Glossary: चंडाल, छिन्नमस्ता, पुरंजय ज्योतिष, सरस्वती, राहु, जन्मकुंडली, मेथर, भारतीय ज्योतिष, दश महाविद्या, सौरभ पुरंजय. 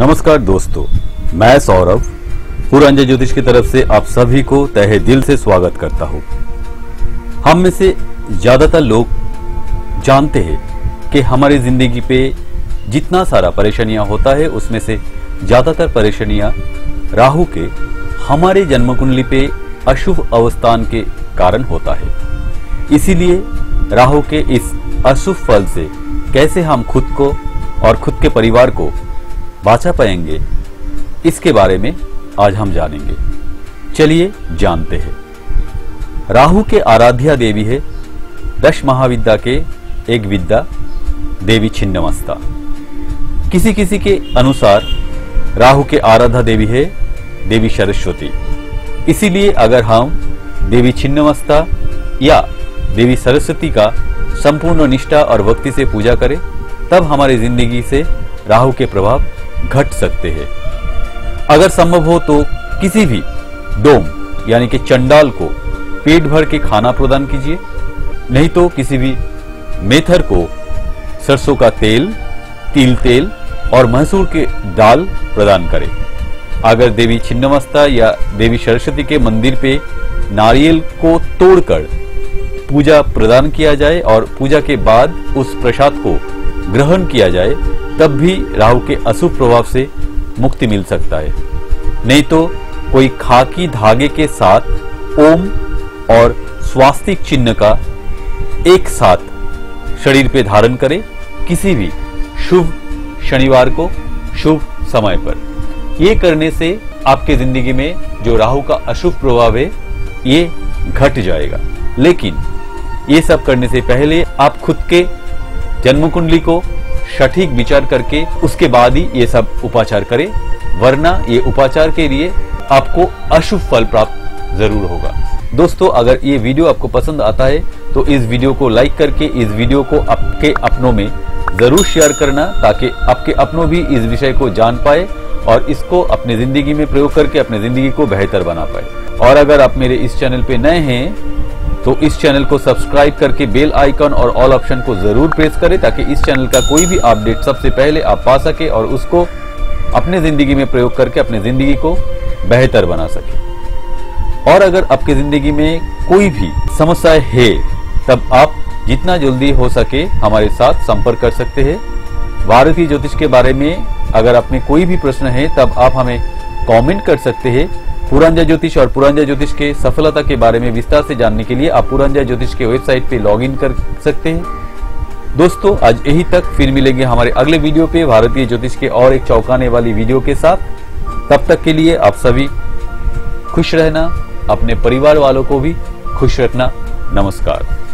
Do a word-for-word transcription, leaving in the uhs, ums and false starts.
नमस्कार दोस्तों, मैं सौरभ पुरंजय ज्योतिष की तरफ से आप सभी को तहे दिल से स्वागत करता हूँ। हम में से ज्यादातर लोग जानते हैं कि हमारी जिंदगी पे जितना सारा परेशानियां होता है उसमें से ज्यादातर परेशानियां राहु के हमारे जन्मकुंडली पे अशुभ अवस्थान के कारण होता है। इसीलिए राहु के इस अशुभ फल से कैसे हम खुद को और खुद के परिवार को बचा पाएंगे, इसके बारे में आज हम जानेंगे। चलिए जानते हैं। राहु के आराध्या देवी है दश महाविद्या के एक विद्या देवी छिन्नमस्ता। किसी किसी के अनुसार राहु के आराध्या देवी है देवी सरस्वती। इसीलिए अगर हम देवी छिन्नमस्ता या देवी सरस्वती का संपूर्ण निष्ठा और भक्ति से पूजा करें तब हमारी जिंदगी से राहु के प्रभाव घट सकते हैं। अगर संभव हो तो किसी भी डोम यानी कि चंडाल को पेट भर के खाना प्रदान कीजिए, नहीं तो किसी भी मेथर को सरसों का तेल, तिल तेल और मसूर के दाल प्रदान करें। अगर देवी छिन्नमस्ता या देवी सरस्वती के मंदिर पे नारियल को तोड़कर पूजा प्रदान किया जाए और पूजा के बाद उस प्रसाद को ग्रहण किया जाए तब भी राहु के अशुभ प्रभाव से मुक्ति मिल सकता है। नहीं तो कोई खाकी धागे के साथ ओम और स्वास्तिक चिन्ह का एक साथ शरीर पे धारण करें किसी भी शुभ शनिवार को शुभ समय पर। ये करने से आपके जिंदगी में जो राहु का अशुभ प्रभाव है ये घट जाएगा। लेकिन ये सब करने से पहले आप खुद के जन्मकुंडली को सटीक विचार करके उसके बाद ही ये सब उपाचार करें, वरना ये उपाचार के लिए आपको अशुभ फल प्राप्त जरूर होगा। दोस्तों, अगर ये वीडियो आपको पसंद आता है तो इस वीडियो को लाइक करके इस वीडियो को आपके अपनों में जरूर शेयर करना, ताकि आपके अपनों भी इस विषय को जान पाए और इसको अपनी जिंदगी में प्रयोग करके अपनी जिंदगी को बेहतर बना पाए। और अगर आप मेरे इस चैनल पे नए हैं तो इस चैनल को सब्सक्राइब करके बेल आइकन और ऑल ऑप्शन को जरूर प्रेस करें, ताकि इस चैनल का कोई भी अपडेट सबसे पहले आप पा सके और उसको अपने जिंदगी में प्रयोग करके अपनी जिंदगी को बेहतर बना सके। और अगर आपकी जिंदगी में कोई भी समस्या है तब आप जितना जल्दी हो सके हमारे साथ संपर्क कर सकते हैं। भारतीय ज्योतिष के बारे में अगर आप में कोई भी प्रश्न है तब आप हमें कॉमेंट कर सकते हैं। पुरंजय ज्योतिष और पुरंजय ज्योतिष के सफलता के बारे में विस्तार से जानने के लिए आप पुरंजय ज्योतिष के वेबसाइट पे लॉगिन कर सकते हैं। दोस्तों, आज यही तक, फिर मिलेंगे हमारे अगले वीडियो पे भारतीय ज्योतिष के और एक चौंकाने वाली वीडियो के साथ। तब तक के लिए आप सभी खुश रहना, अपने परिवार वालों को भी खुश रखना। नमस्कार।